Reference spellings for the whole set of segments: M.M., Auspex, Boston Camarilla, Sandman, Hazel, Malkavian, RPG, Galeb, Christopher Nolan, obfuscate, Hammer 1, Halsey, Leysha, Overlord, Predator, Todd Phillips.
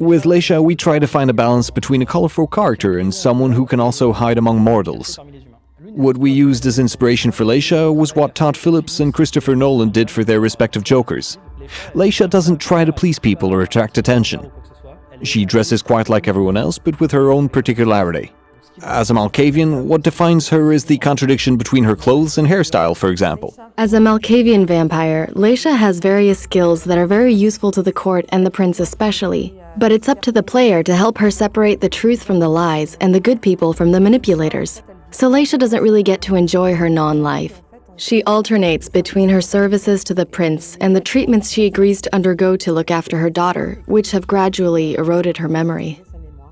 With Leysha, we try to find a balance between a colorful character and someone who can also hide among mortals. What we used as inspiration for Leysha was what Todd Phillips and Christopher Nolan did for their respective Jokers. Leysha doesn't try to please people or attract attention. She dresses quite like everyone else, but with her own particularity. As a Malkavian, what defines her is the contradiction between her clothes and hairstyle, for example. As a Malkavian vampire, Leysha has various skills that are very useful to the court and the prince especially, but it's up to the player to help her separate the truth from the lies and the good people from the manipulators. So Leysha doesn't really get to enjoy her non-life. She alternates between her services to the prince and the treatments she agrees to undergo to look after her daughter, which have gradually eroded her memory.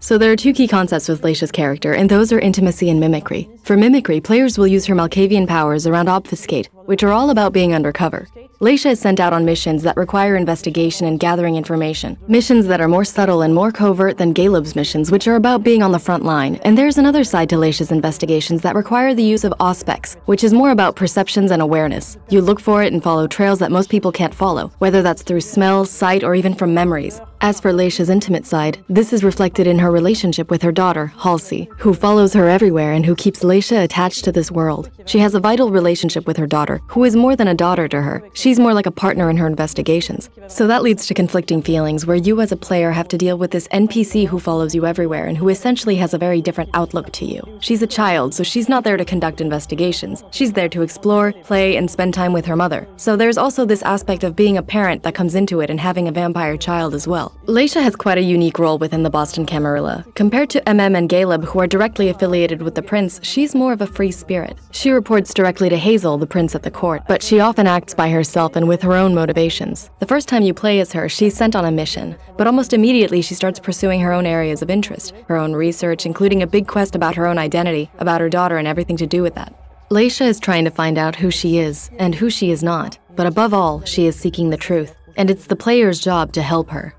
So there are two key concepts with Leysha's character, and those are intimacy and mimicry. For mimicry, players will use her Malkavian powers around obfuscate, which are all about being undercover. Leysha is sent out on missions that require investigation and gathering information, missions that are more subtle and more covert than Galeb's missions, which are about being on the front line. And there's another side to Leysha's investigations that require the use of Auspex, which is more about perceptions and awareness. You look for it and follow trails that most people can't follow, whether that's through smell, sight, or even from memories. As for Leysha's intimate side, this is reflected in her relationship with her daughter, Halsey, who follows her everywhere and who keeps Leysha attached to this world. She has a vital relationship with her daughter, who is more than a daughter to her. She's more like a partner in her investigations. So that leads to conflicting feelings, where you as a player have to deal with this NPC who follows you everywhere and who essentially has a very different outlook to you. She's a child, so she's not there to conduct investigations. She's there to explore, play, and spend time with her mother. So there's also this aspect of being a parent that comes into it and having a vampire child as well. Leysha has quite a unique role within the Boston Camarilla. Compared to M.M. and Galeb, who are directly affiliated with the prince, she's more of a free spirit. She reports directly to Hazel, the prince at the court, but she often acts by herself and with her own motivations. The first time you play as her, she's sent on a mission, but almost immediately she starts pursuing her own areas of interest, her own research, including a big quest about her own identity, about her daughter, and everything to do with that. Leysha is trying to find out who she is and who she is not, but above all, she is seeking the truth, and it's the player's job to help her.